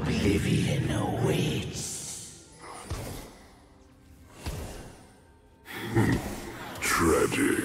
Oblivion awaits. Tragic.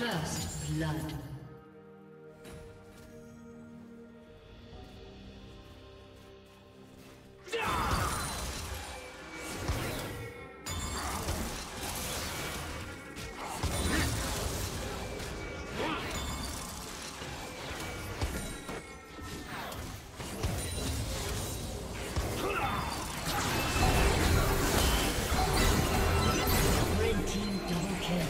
First blood. Red team double kill.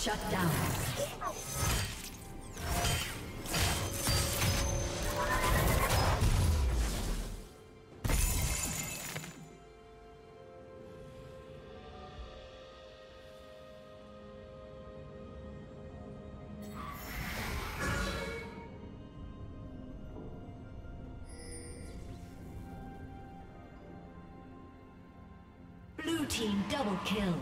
Shut down. Blue team double kill.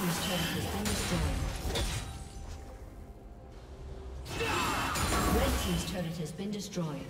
Team's turret has been destroyed.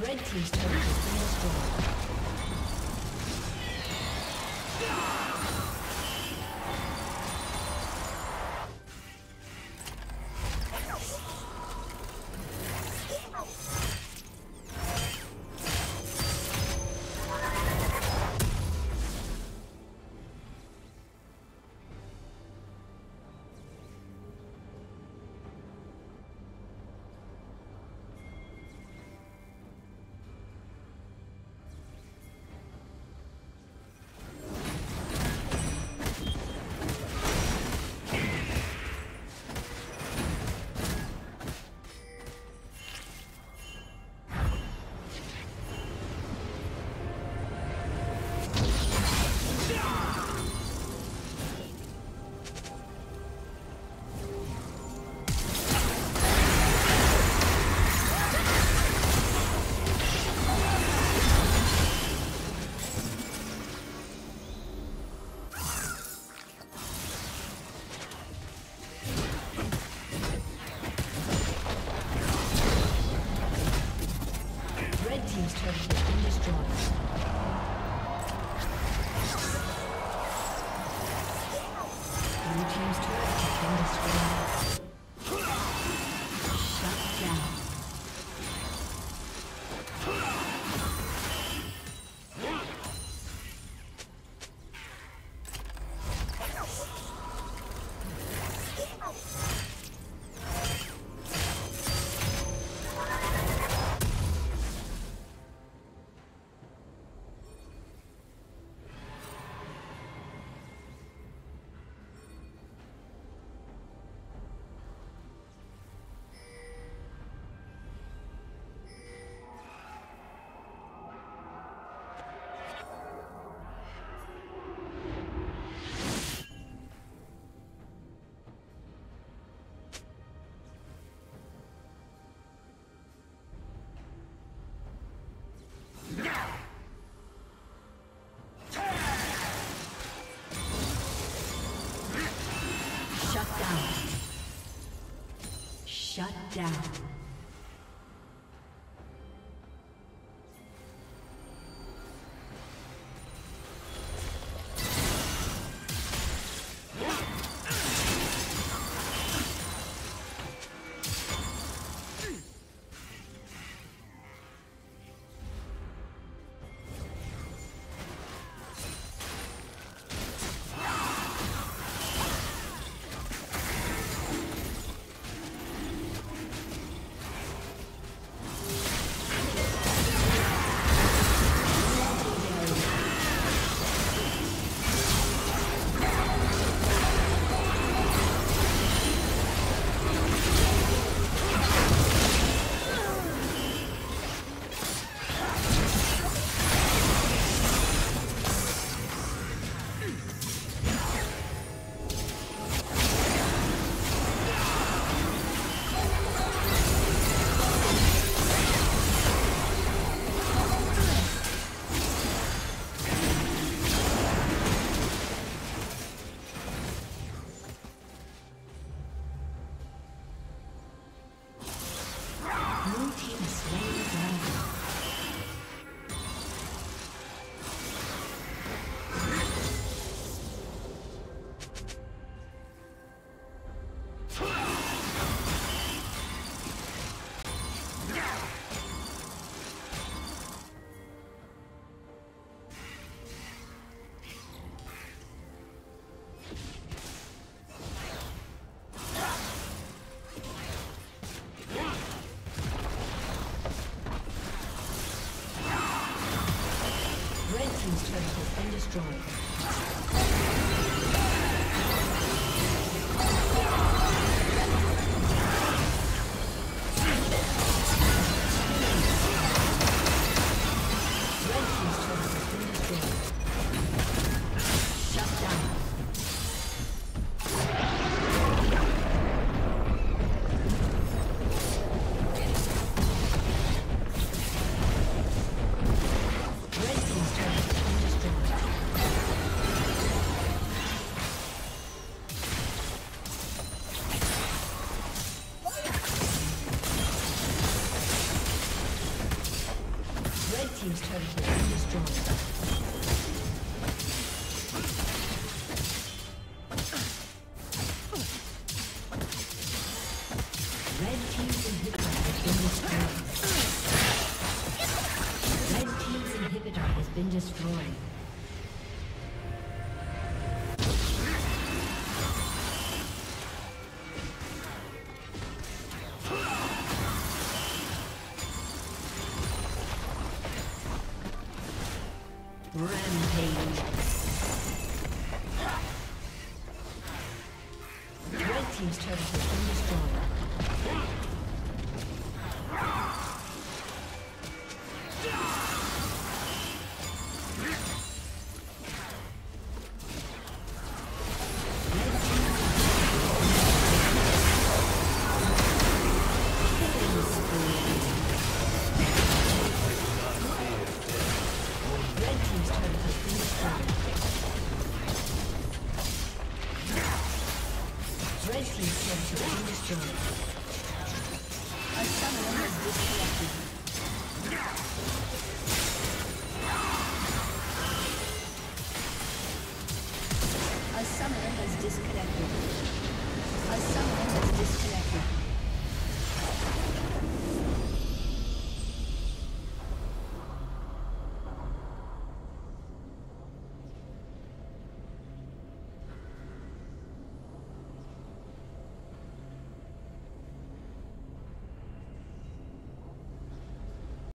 Red team's turret has been destroyed. Red team's turret has been destroyed. turret has been destroyed. Blue team's turret has been destroyed. Shut down. Rampage. Red team's turret has been destroyed.